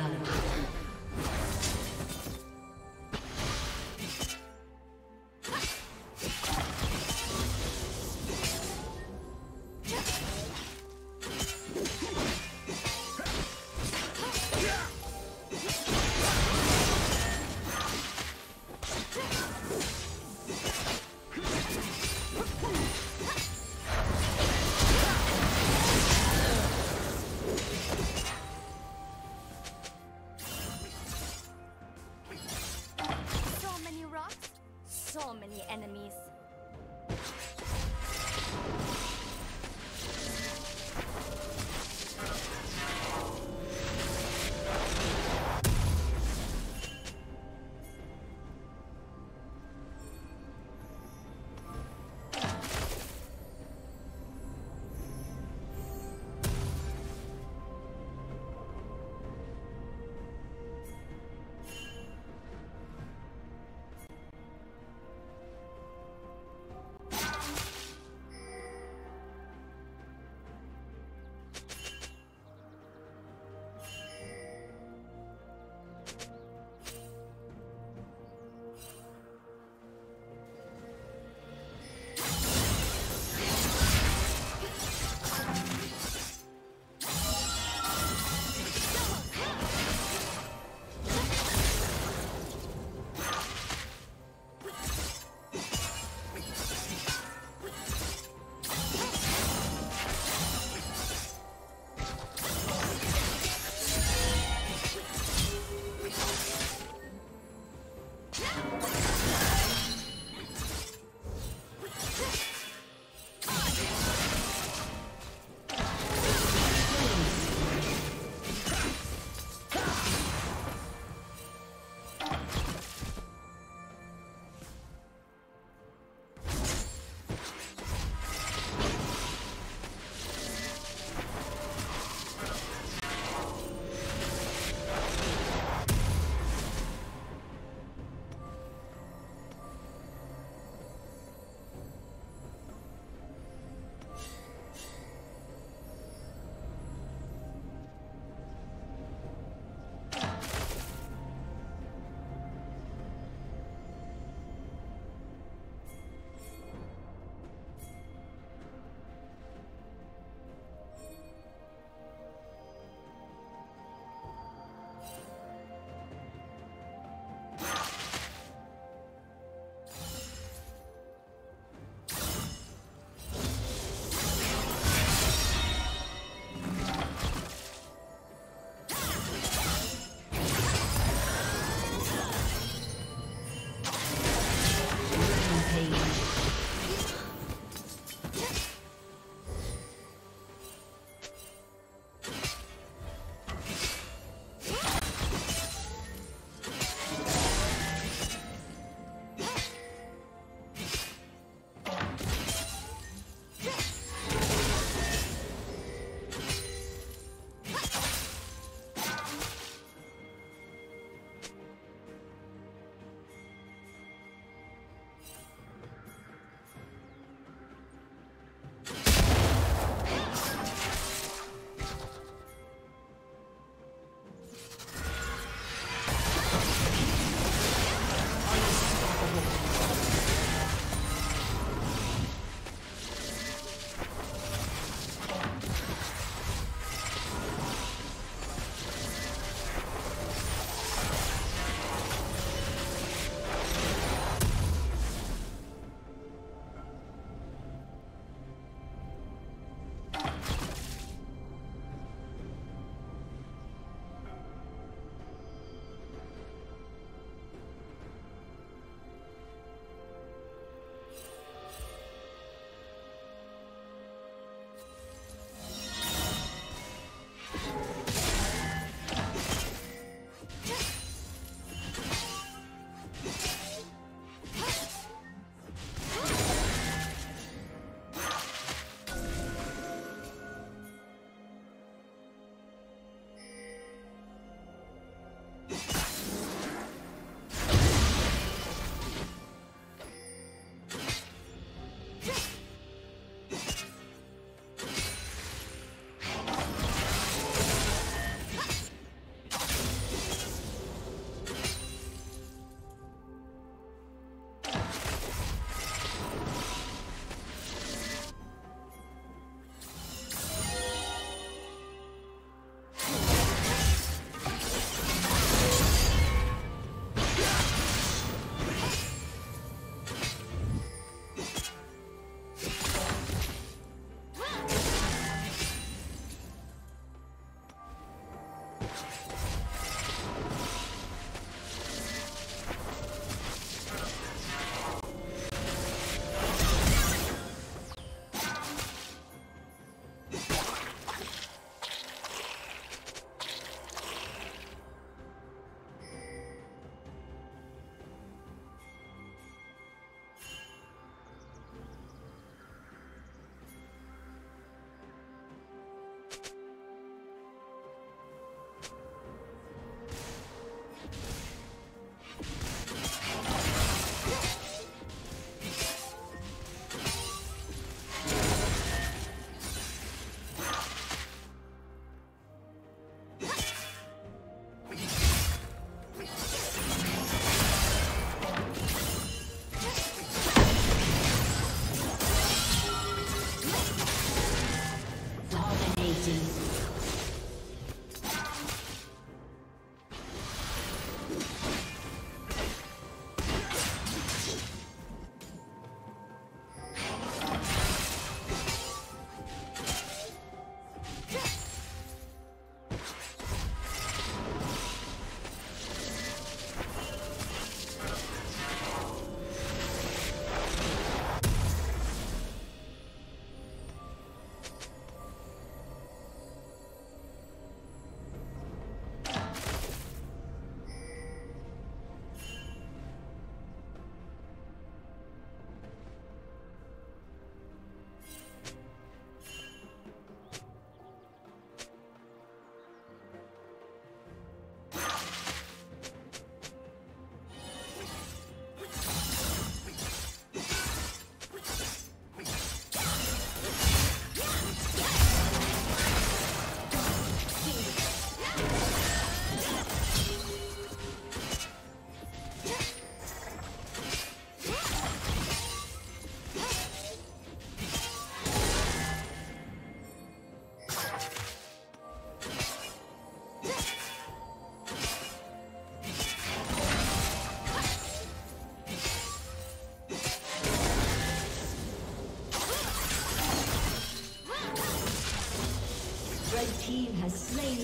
blood.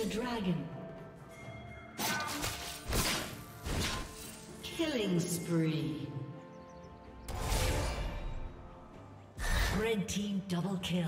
dragon. Killing spree. Red team double kill.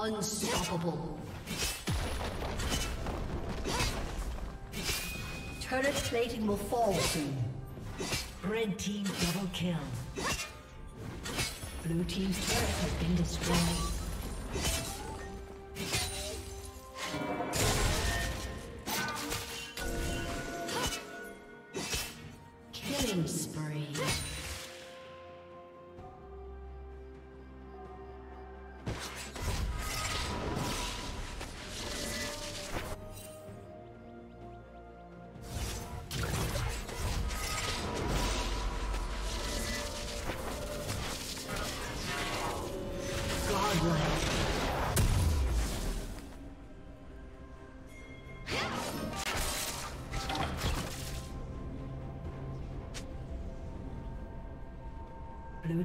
Unstoppable. Turret plating will fall soon. Red team double kill. Blue team's turret has been destroyed. Blue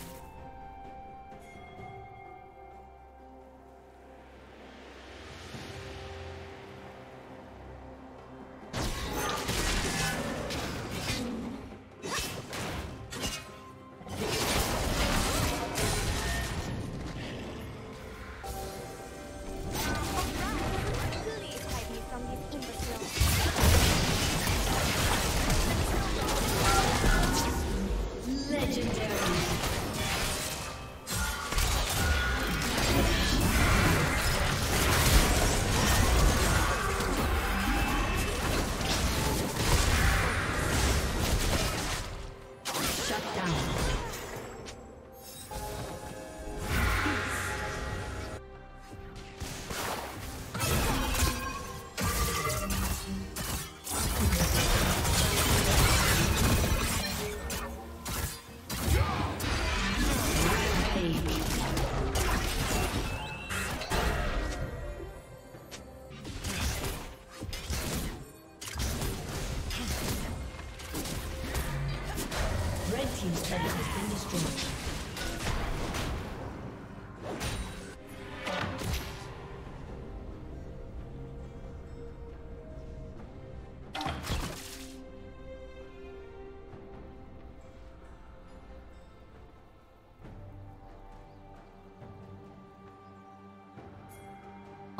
Legendary.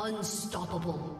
Unstoppable.